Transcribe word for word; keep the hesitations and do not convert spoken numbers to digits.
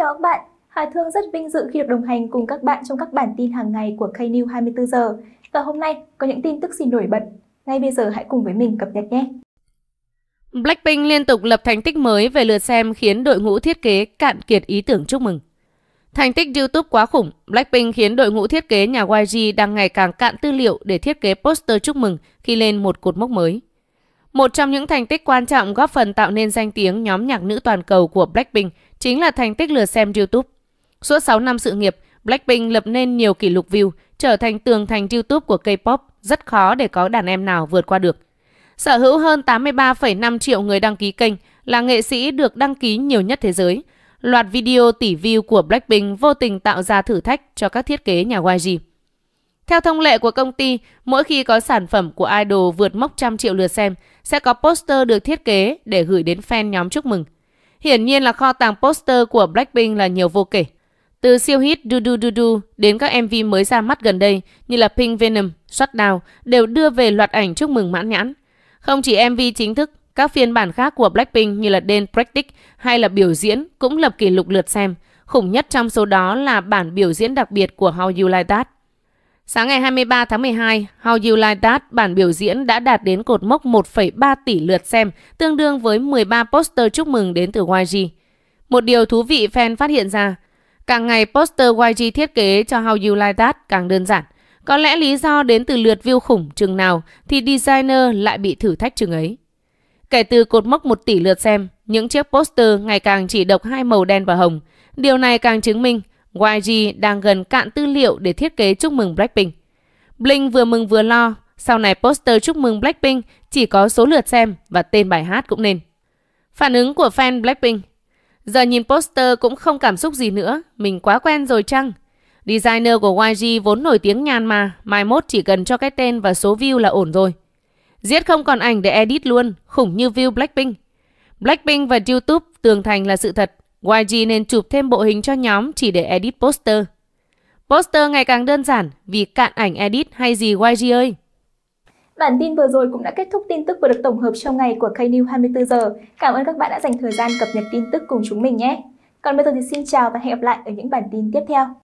chào các bạn. Hà Thương rất vinh dự khi được đồng hành cùng các bạn trong các bản tin hàng ngày của Knew hai mươi tư giờ. Và hôm nay có những tin tức gì nổi bật? Ngay bây giờ hãy cùng với mình cập nhật nhé. Blackpink liên tục lập thành tích mới về lượt xem khiến đội ngũ thiết kế cạn kiệt ý tưởng chúc mừng. Thành tích YouTube quá khủng, Blackpink khiến đội ngũ thiết kế nhà Y G đang ngày càng cạn tư liệu để thiết kế poster chúc mừng khi lên một cột mốc mới. Một trong những thành tích quan trọng góp phần tạo nên danh tiếng nhóm nhạc nữ toàn cầu của Blackpink chính là thành tích lượt xem YouTube. Suốt sáu năm sự nghiệp, Blackpink lập nên nhiều kỷ lục view, trở thành tường thành YouTube của K-pop, rất khó để có đàn em nào vượt qua được. Sở hữu hơn tám mươi ba phẩy năm triệu người đăng ký kênh, là nghệ sĩ được đăng ký nhiều nhất thế giới. Loạt video tỷ view của Blackpink vô tình tạo ra thử thách cho các thiết kế nhà Y G. Theo thông lệ của công ty, mỗi khi có sản phẩm của idol vượt mốc trăm triệu lượt xem, sẽ có poster được thiết kế để gửi đến fan nhóm chúc mừng. Hiển nhiên là kho tàng poster của Blackpink là nhiều vô kể. Từ siêu hit DDU-DU DDU-DU đến các em vê mới ra mắt gần đây như là Pink Venom, Shut Down đều đưa về loạt ảnh chúc mừng mãn nhãn. Không chỉ em vê chính thức, các phiên bản khác của Blackpink như là Dance Practice hay là biểu diễn cũng lập kỷ lục lượt xem. Khủng nhất trong số đó là bản biểu diễn đặc biệt của How You Like That. Sáng ngày hai mươi ba tháng mười hai, How You Like That bản biểu diễn đã đạt đến cột mốc một phẩy ba tỷ lượt xem, tương đương với mười ba poster chúc mừng đến từ Y G. Một điều thú vị fan phát hiện ra, càng ngày poster Y G thiết kế cho How You Like That càng đơn giản. Có lẽ lý do đến từ lượt view khủng chừng nào thì designer lại bị thử thách chừng ấy. Kể từ cột mốc một tỷ lượt xem, những chiếc poster ngày càng chỉ độc hai màu đen và hồng. Điều này càng chứng minh Y G đang gần cạn tư liệu để thiết kế chúc mừng Blackpink. Blink vừa mừng vừa lo, sau này poster chúc mừng Blackpink chỉ có số lượt xem và tên bài hát cũng nên. Phản ứng của fan Blackpink: giờ nhìn poster cũng không cảm xúc gì nữa, mình quá quen rồi chăng? Designer của Y G vốn nổi tiếng nhàn mà, mai mốt chỉ cần cho cái tên và số view là ổn rồi. Giết không còn ảnh để edit luôn, khủng như view Blackpink. Blackpink và YouTube tường thành là sự thật, Y G nên chụp thêm bộ hình cho nhóm chỉ để edit poster. Poster ngày càng đơn giản vì cạn ảnh edit hay gì Y G ơi. Bản tin vừa rồi cũng đã kết thúc tin tức vừa được tổng hợp trong ngày của Knew hai mươi tư giờ. Cảm ơn các bạn đã dành thời gian cập nhật tin tức cùng chúng mình nhé. Còn bây giờ thì xin chào và hẹn gặp lại ở những bản tin tiếp theo.